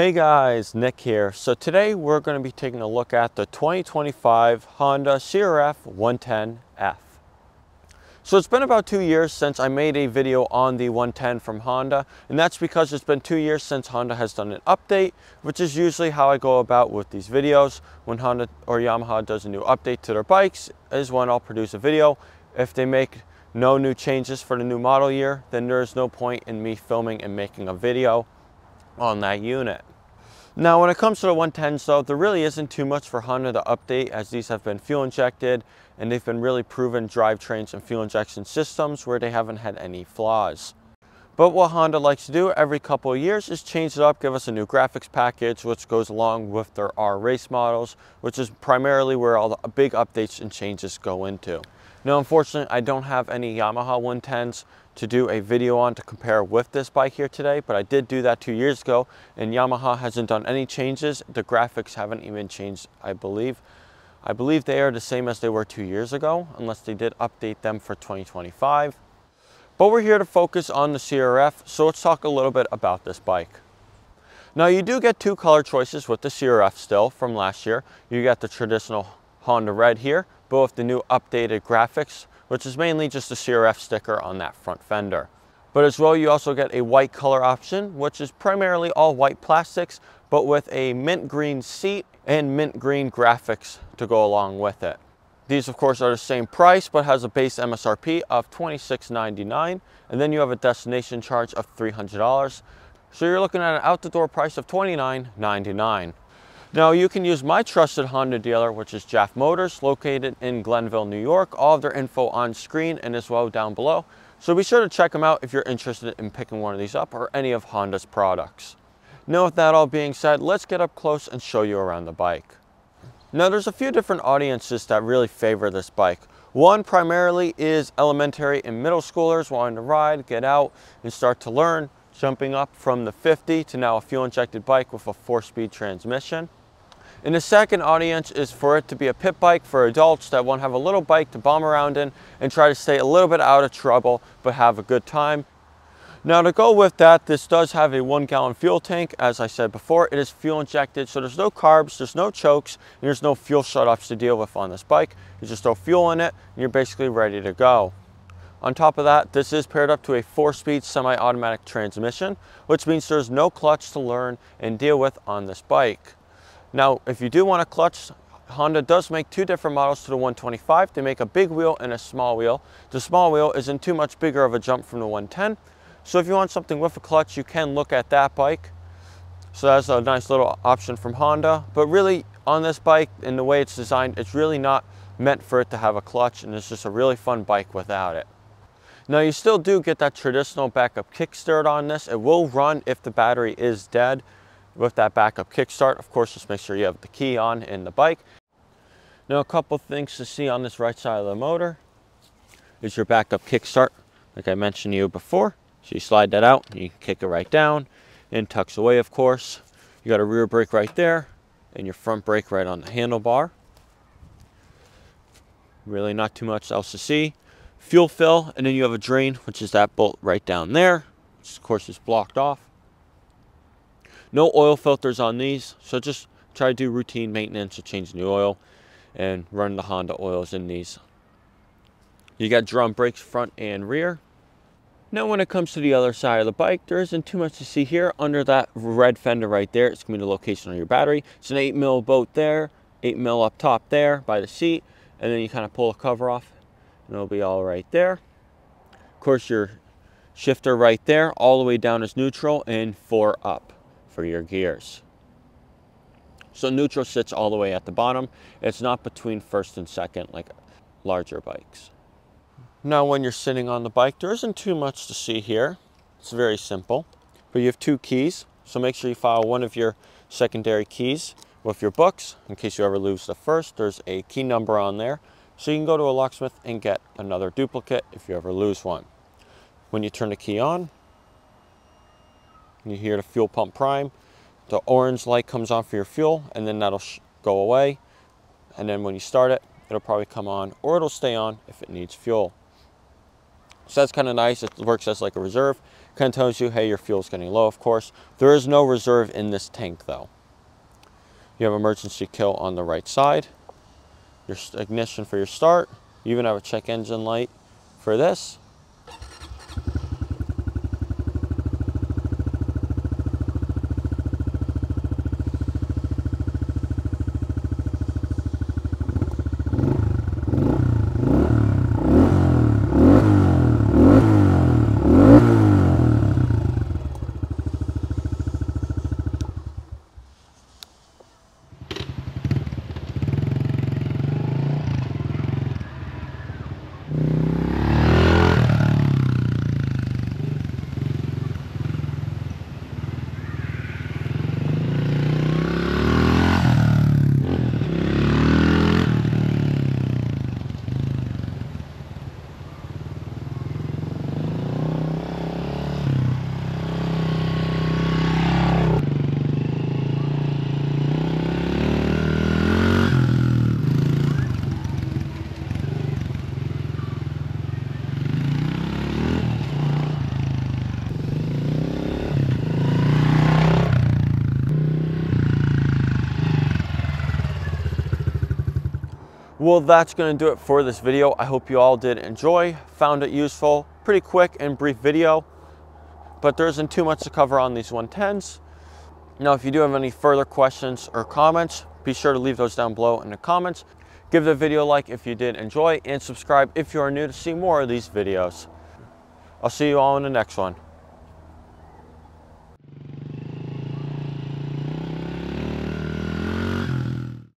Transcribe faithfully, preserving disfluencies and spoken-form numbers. Hey guys, Nick here. So today we're going to be taking a look at the twenty twenty-five Honda C R F one ten F. So it's been about two years since I made a video on the one ten from Honda, and that's because it's been two years since Honda has done an update, which is usually how I go about with these videos. When Honda or Yamaha does a new update to their bikes is when I'll produce a video. If they make no new changes for the new model year, then there is no point in me filming and making a video on that unit. Now when it comes to the one tens though, there really isn't too much for Honda to update, as these have been fuel injected and they've been really proven drivetrains and fuel injection systems where they haven't had any flaws. But what Honda likes to do every couple of years is change it up, give us a new graphics package which goes along with their R race models, which is primarily where all the big updates and changes go into. Now unfortunately I don't have any Yamaha one tens to do a video on to compare with this bike here today, but I did do that two years ago and Yamaha hasn't done any changes. The graphics haven't even changed, I believe. I believe they are the same as they were two years ago, unless they did update them for twenty twenty-five. But we're here to focus on the C R F, so let's talk a little bit about this bike. Now you do get two color choices with the C R F still from last year. You got the traditional Honda red here, but with the new updated graphics, which is mainly just a C R F sticker on that front fender. But as well, you also get a white color option, which is primarily all white plastics, but with a mint green seat and mint green graphics to go along with it. These of course are the same price, but has a base M S R P of twenty-six ninety-nine, and then you have a destination charge of three hundred dollars. So you're looking at an out-the-door price of twenty-nine ninety-nine. Now you can use my trusted Honda dealer, which is J A F Motors, located in Glenville, New York. All of their info on screen and as well down below. So be sure to check them out if you're interested in picking one of these up or any of Honda's products. Now with that all being said, let's get up close and show you around the bike. Now there's a few different audiences that really favor this bike. One primarily is elementary and middle schoolers wanting to ride, get out and start to learn, jumping up from the fifty to now a fuel injected bike with a four-speed transmission. And the second audience is for it to be a pit bike for adults that want to have a little bike to bomb around in and try to stay a little bit out of trouble but have a good time. Now to go with that, this does have a one gallon fuel tank. As I said before, it is fuel injected, so there's no carbs, there's no chokes, and there's no fuel shutoffs to deal with on this bike. You just throw fuel in it and you're basically ready to go. On top of that, this is paired up to a four-speed semi-automatic transmission, which means there's no clutch to learn and deal with on this bike. Now if you do want a clutch, Honda does make two different models to the one twenty-five. They make a big wheel and a small wheel. The small wheel isn't too much bigger of a jump from the one ten. So if you want something with a clutch, you can look at that bike. So that's a nice little option from Honda. But really on this bike and the way it's designed, it's really not meant for it to have a clutch, and it's just a really fun bike without it. Now you still do get that traditional backup kickstart on this. It will run if the battery is dead with that backup kickstart. Of course, just make sure you have the key on in the bike. Now a couple things to see on this right side of the motor is your backup kickstart. Like I mentioned to you before. So you slide that out, you can kick it right down, and tucks away, of course. You got a rear brake right there, and your front brake right on the handlebar. Really not too much else to see. Fuel fill, and then you have a drain, which is that bolt right down there, which of course is blocked off. No oil filters on these, so just try to do routine maintenance or change the oil, and run the Honda oils in these. You got drum brakes front and rear. Now when it comes to the other side of the bike, there isn't too much to see here. Under that red fender right there, it's going to be the location of your battery. It's an eight mil bolt there, eight mil up top there by the seat, and then you kind of pull the cover off and it'll be all right there. Of course, your shifter right there, all the way down is neutral and four up for your gears. So neutral sits all the way at the bottom. It's not between first and second like larger bikes. Now when you're sitting on the bike, there isn't too much to see here. It's very simple, but you have two keys. So make sure you file one of your secondary keys with your books in case you ever lose the first. There's a key number on there. So you can go to a locksmith and get another duplicate if you ever lose one. When you turn the key on, you hear the fuel pump prime. The orange light comes on for your fuel, and then that'll sh go away. And then when you start it, it'll probably come on, or it'll stay on if it needs fuel. So that's kind of nice. It works as like a reserve. Kind of tells you, hey, your fuel's getting low, of course. There is no reserve in this tank, though. You have emergency kill on the right side, your ignition for your start. You even have a check engine light for this. Well, that's going to do it for this video. I hope you all did enjoy, found it useful. Pretty quick and brief video, but there isn't too much to cover on these one tens. Now, if you do have any further questions or comments, be sure to leave those down below in the comments. Give the video a like if you did enjoy, and subscribe if you are new to see more of these videos. I'll see you all in the next one.